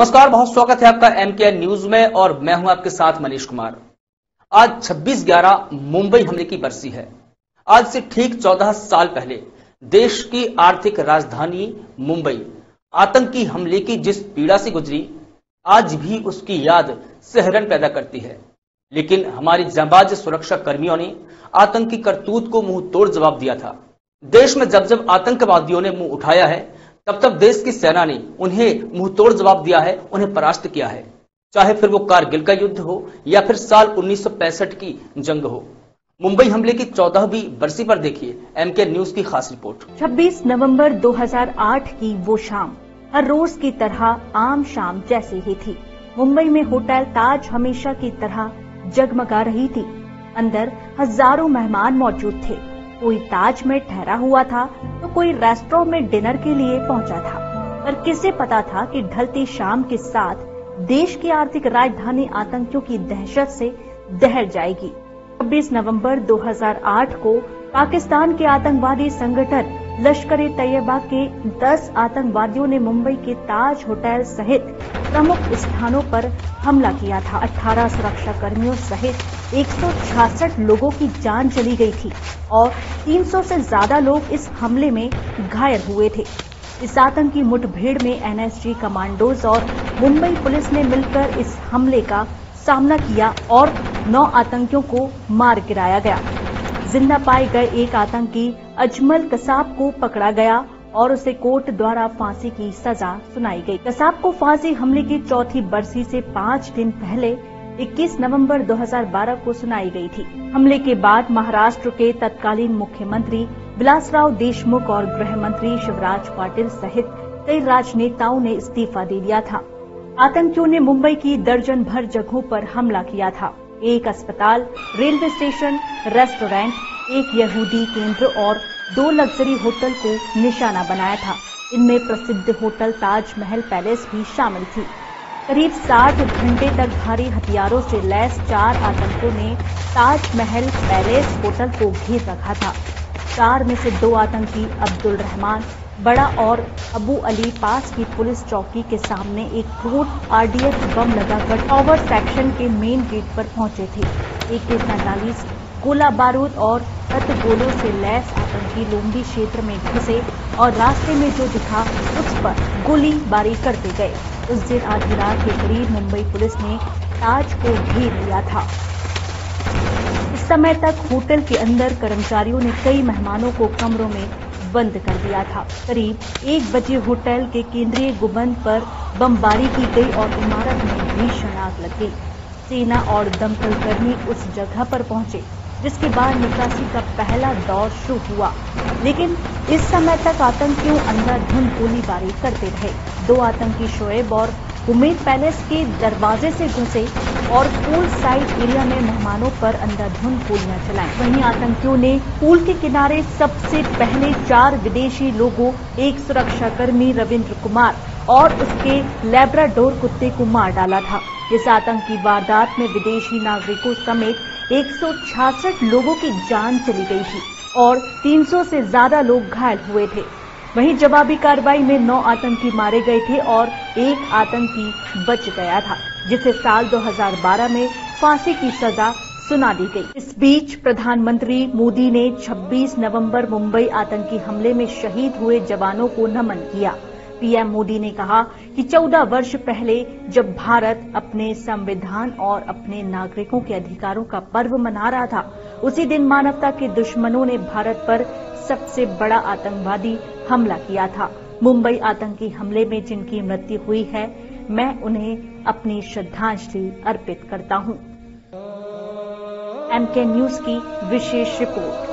नमस्कार, बहुत स्वागत है आपका एमके न्यूज में और मैं हूं आपके साथ मनीष कुमार। आज 26/11 मुंबई हमले की बरसी है। आज से ठीक 14 साल पहले देश की आर्थिक राजधानी मुंबई आतंकी हमले की जिस पीड़ा से गुजरी, आज भी उसकी याद सहरन पैदा करती है। लेकिन हमारी जांबाज सुरक्षा कर्मियों ने आतंकी करतूत को मुंह तोड़ जवाब दिया था। देश में जब जब आतंकवादियों ने मुंह उठाया है, तब तब देश की सेना ने उन्हें मुंहतोड़ जवाब दिया है, उन्हें परास्त किया है। चाहे फिर वो कारगिल का युद्ध हो या फिर साल 1965 की जंग हो। मुंबई हमले की 14वीं बरसी पर देखिए एमके न्यूज की खास रिपोर्ट। 26 नवंबर 2008 की वो शाम हर रोज की तरह आम शाम जैसे ही थी। मुंबई में होटल ताज हमेशा की तरह जगमगा रही थी। अंदर हजारों मेहमान मौजूद थे। कोई ताज में ठहरा हुआ था तो कोई रेस्टोरेंट में डिनर के लिए पहुंचा था। पर किसे पता था कि ढलती शाम के साथ देश की आर्थिक राजधानी आतंकियों की दहशत से दहर जाएगी। 26 नवंबर 2008 को पाकिस्तान के आतंकवादी संगठन लश्कर-ए-तैयबा के 10 आतंकवादियों ने मुंबई के ताज होटल सहित प्रमुख स्थानों पर हमला किया था। 18 सुरक्षा कर्मियों सहित 166 लोगों की जान चली गई थी और 300 से ज्यादा लोग इस हमले में घायल हुए थे। इस आतंकी मुठभेड़ में एनएसजी कमांडोज और मुंबई पुलिस ने मिलकर इस हमले का सामना किया और 9 आतंकियों को मार गिराया गया। जिंदा पाए गए एक आतंकी अजमल कसाब को पकड़ा गया और उसे कोर्ट द्वारा फांसी की सजा सुनाई गई। कसाब को फांसी हमले की 4थी बरसी से 5 दिन पहले 21 नवंबर 2012 को सुनाई गई थी। हमले के बाद महाराष्ट्र के तत्कालीन मुख्यमंत्री विलासराव देशमुख और गृह मंत्री शिवराज पाटिल सहित कई राजनेताओं ने इस्तीफा दे दिया था। आतंकियों ने मुंबई की दर्जन भर जगहों पर हमला किया था। एक अस्पताल, रेलवे स्टेशन, रेस्टोरेंट, एक यहूदी केंद्र और 2 लग्जरी होटल को निशाना बनाया था। इनमें प्रसिद्ध होटल ताजमहल पैलेस भी शामिल थी। करीब 60 घंटे तक भारी हथियारों से लैस 4 आतंकियों ने ताजमहल पैलेस होटल को घेर रखा था। 4 में से 2 आतंकी अब्दुल रहमान बड़ा और अबू अली पास की पुलिस चौकी के सामने एक क्रूड आरडीएफ बम लगाकर टावर सेक्शन के मेन गेट पर पहुंचे थे। AK-47 गोला बारूद और गोलों से लैस आतंकी लोम्बी क्षेत्र में घुसे और रास्ते में जो दिखा उस पर गोलीबारी करते गए। उस दिन आधी रात के करीब मुंबई पुलिस ने ताज को घेर लिया था। इस समय तक होटल के अंदर कर्मचारियों ने कई मेहमानों को कमरों में बंद कर दिया था। करीब 1 बजे होटल के केंद्रीय गुंबद पर बमबारी की गई और इमारत में भीषण आग लग गई। सेना और दमकल कर्मी उस जगह पर पहुंचे, जिसके बाद निकासी का पहला दौर शुरू हुआ। लेकिन इस समय तक आतंकियों अंधाधुंध गोलीबारी करते रहे। 2 आतंकी शोएब और उमेद पैलेस के दरवाजे से घुसे और पूल साइड एरिया में मेहमानों पर अंधाधुंध गोलियां चलाईं। वहीं आतंकियों ने पूल के किनारे सबसे पहले 4 विदेशी लोगों, एक सुरक्षाकर्मी रविंद्र कुमार और उसके लैब्राडोर कुत्ते को मार डाला था। इस आतंकी वारदात में विदेशी नागरिकों समेत 166 लोगों की जान चली गई थी और 300 से ज्यादा लोग घायल हुए थे। वहीं जवाबी कार्रवाई में 9 आतंकी मारे गए थे और 1 आतंकी बच गया था, जिसे साल 2012 में फांसी की सजा सुना दी गई। इस बीच प्रधानमंत्री मोदी ने 26 नवंबर मुंबई आतंकी हमले में शहीद हुए जवानों को नमन किया। पीएम मोदी ने कहा कि 14 वर्ष पहले जब भारत अपने संविधान और अपने नागरिकों के अधिकारों का पर्व मना रहा था, उसी दिन मानवता के दुश्मनों ने भारत पर सबसे बड़ा आतंकवादी हमला किया था। मुंबई आतंकी हमले में जिनकी मृत्यु हुई है, मैं उन्हें अपनी श्रद्धांजलि अर्पित करता हूं। एमके न्यूज की विशेष रिपोर्ट।